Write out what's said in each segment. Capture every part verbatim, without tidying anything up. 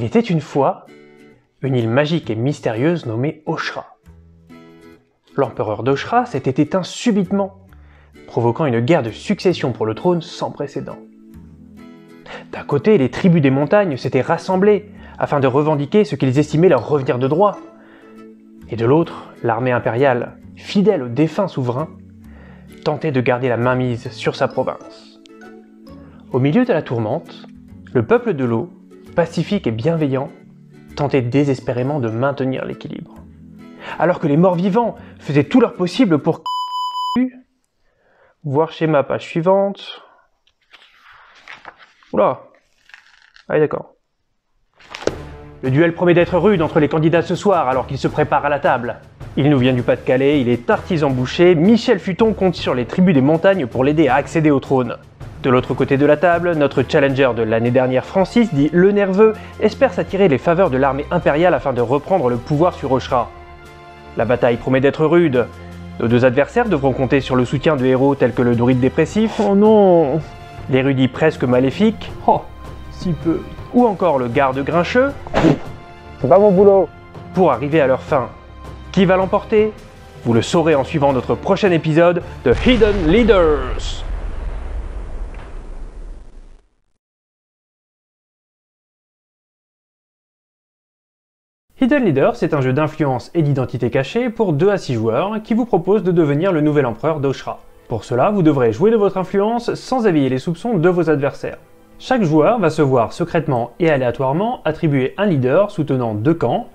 Il était une fois une île magique et mystérieuse nommée Oshra. L'empereur d'Oshra s'était éteint subitement, provoquant une guerre de succession pour le trône sans précédent. D'un côté, les tribus des montagnes s'étaient rassemblées afin de revendiquer ce qu'ils estimaient leur revenir de droit. Et de l'autre, l'armée impériale, fidèle au défunt souverain, tentait de garder la mainmise sur sa province. Au milieu de la tourmente, le peuple de l'eau, pacifique et bienveillant, tentait désespérément de maintenir l'équilibre. Alors que les morts-vivants faisaient tout leur possible pour... Voir schéma page suivante... Oula. Allez, d'accord. Le duel promet d'être rude entre les candidats ce soir alors qu'ils se préparent à la table. Il nous vient du Pas-de-Calais, il est artisan boucher, Michel Futton compte sur les tribus des montagnes pour l'aider à accéder au trône. De l'autre côté de la table, notre challenger de l'année dernière Francis, dit le nerveux, espère s'attirer les faveurs de l'armée impériale afin de reprendre le pouvoir sur Oshra. La bataille promet d'être rude. Nos deux adversaires devront compter sur le soutien de héros tels que le druide dépressif. Oh non. L'érudit presque maléfique. Oh, si peu. Ou encore le garde grincheux. C'est pas mon boulot. Pour arriver à leur fin. Qui va l'emporter? Vous le saurez en suivant notre prochain épisode de Hidden Leaders. Hidden Leaders est un jeu d'influence et d'identité cachée pour deux à six joueurs qui vous propose de devenir le nouvel empereur d'Oshra. Pour cela, vous devrez jouer de votre influence sans éveiller les soupçons de vos adversaires. Chaque joueur va se voir secrètement et aléatoirement attribuer un leader soutenant deux camps,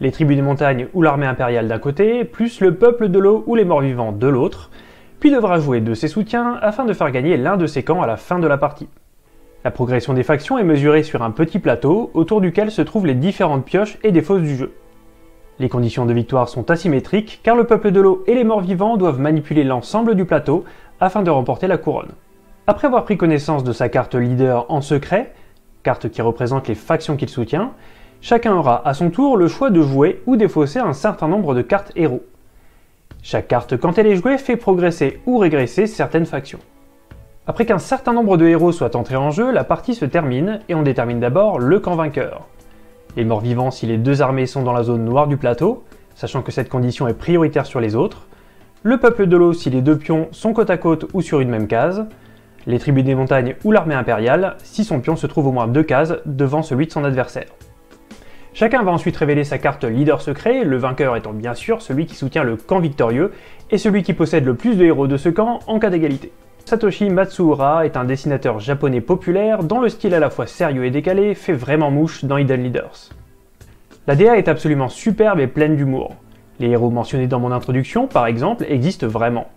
les tribus des montagnes ou l'armée impériale d'un côté, plus le peuple de l'eau ou les morts-vivants de l'autre, puis devra jouer de ses soutiens afin de faire gagner l'un de ces camps à la fin de la partie. La progression des factions est mesurée sur un petit plateau autour duquel se trouvent les différentes pioches et défauts du jeu. Les conditions de victoire sont asymétriques car le peuple de l'eau et les morts-vivants doivent manipuler l'ensemble du plateau afin de remporter la couronne. Après avoir pris connaissance de sa carte leader en secret, carte qui représente les factions qu'il soutient, chacun aura à son tour le choix de jouer ou défausser un certain nombre de cartes héros. Chaque carte quand elle est jouée fait progresser ou régresser certaines factions. Après qu'un certain nombre de héros soient entrés en jeu, la partie se termine et on détermine d'abord le camp vainqueur. Les morts-vivants si les deux armées sont dans la zone noire du plateau, sachant que cette condition est prioritaire sur les autres, le peuple de l'eau si les deux pions sont côte à côte ou sur une même case, les tribus des montagnes ou l'armée impériale si son pion se trouve au moins deux cases devant celui de son adversaire. Chacun va ensuite révéler sa carte leader secret, le vainqueur étant bien sûr celui qui soutient le camp victorieux et celui qui possède le plus de héros de ce camp en cas d'égalité. Satoshi Matsuura est un dessinateur japonais populaire dont le style à la fois sérieux et décalé fait vraiment mouche dans Hidden Leaders. La D A est absolument superbe et pleine d'humour. Les héros mentionnés dans mon introduction, par exemple, existent vraiment.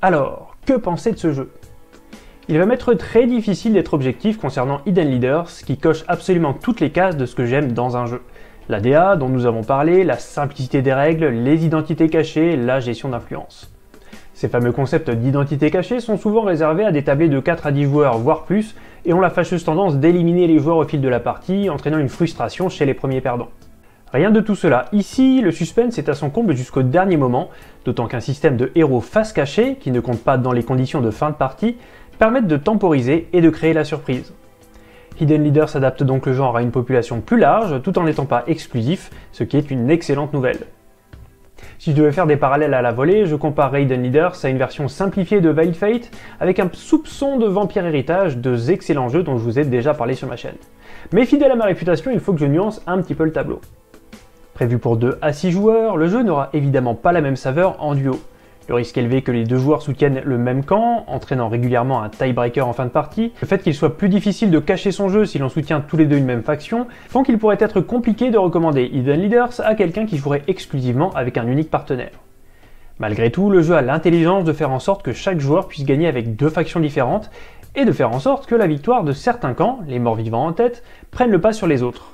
Alors, que penser de ce jeu? Il va m'être très difficile d'être objectif concernant Hidden Leaders qui coche absolument toutes les cases de ce que j'aime dans un jeu. La D A dont nous avons parlé, la simplicité des règles, les identités cachées, la gestion d'influence. Ces fameux concepts d'identité cachée sont souvent réservés à des tablées de quatre à dix joueurs, voire plus, et ont la fâcheuse tendance d'éliminer les joueurs au fil de la partie, entraînant une frustration chez les premiers perdants. Rien de tout cela. Ici, le suspense est à son comble jusqu'au dernier moment, d'autant qu'un système de héros face cachée, qui ne compte pas dans les conditions de fin de partie, permet de temporiser et de créer la surprise. Hidden Leaders adapte donc le genre à une population plus large, tout en n'étant pas exclusif, ce qui est une excellente nouvelle. Si je devais faire des parallèles à la volée, je comparerais Hidden Leaders à une version simplifiée de Veiled Fate avec un soupçon de Vampire Héritage, deux excellents jeux dont je vous ai déjà parlé sur ma chaîne. Mais fidèle à ma réputation, il faut que je nuance un petit peu le tableau. Prévu pour deux à six joueurs, le jeu n'aura évidemment pas la même saveur en duo. Le risque élevé que les deux joueurs soutiennent le même camp, entraînant régulièrement un tiebreaker en fin de partie, le fait qu'il soit plus difficile de cacher son jeu si l'on soutient tous les deux une même faction, font qu'il pourrait être compliqué de recommander Hidden Leaders à quelqu'un qui jouerait exclusivement avec un unique partenaire. Malgré tout, le jeu a l'intelligence de faire en sorte que chaque joueur puisse gagner avec deux factions différentes, et de faire en sorte que la victoire de certains camps, les morts-vivants en tête, prenne le pas sur les autres.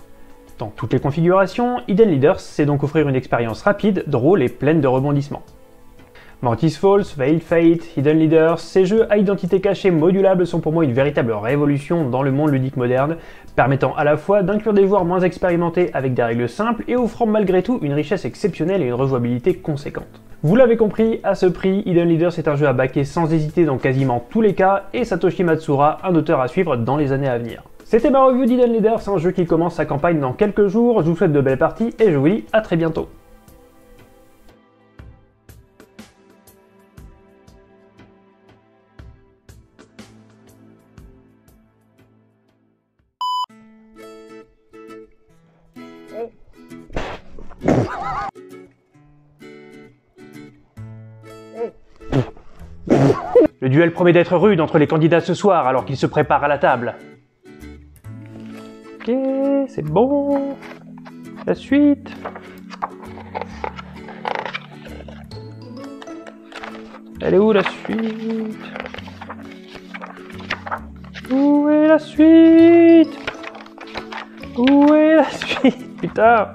Dans toutes les configurations, Hidden Leaders sait donc offrir une expérience rapide, drôle et pleine de rebondissements. Mantis Falls, Veiled Fate, Hidden Leaders, ces jeux à identité cachée modulable sont pour moi une véritable révolution dans le monde ludique moderne, permettant à la fois d'inclure des joueurs moins expérimentés avec des règles simples et offrant malgré tout une richesse exceptionnelle et une rejouabilité conséquente. Vous l'avez compris, à ce prix, Hidden Leaders est un jeu à backer sans hésiter dans quasiment tous les cas et Satoshi Matsuura, un auteur à suivre dans les années à venir. C'était ma review d'Hidden Leaders, un jeu qui commence sa campagne dans quelques jours. Je vous souhaite de belles parties et je vous dis à très bientôt. Le duel promet d'être rude entre les candidats ce soir alors qu'ils se préparent à la table. Ok, c'est bon. La suite. Elle est où la suite? Où est la suite? Où est la suite? Putain!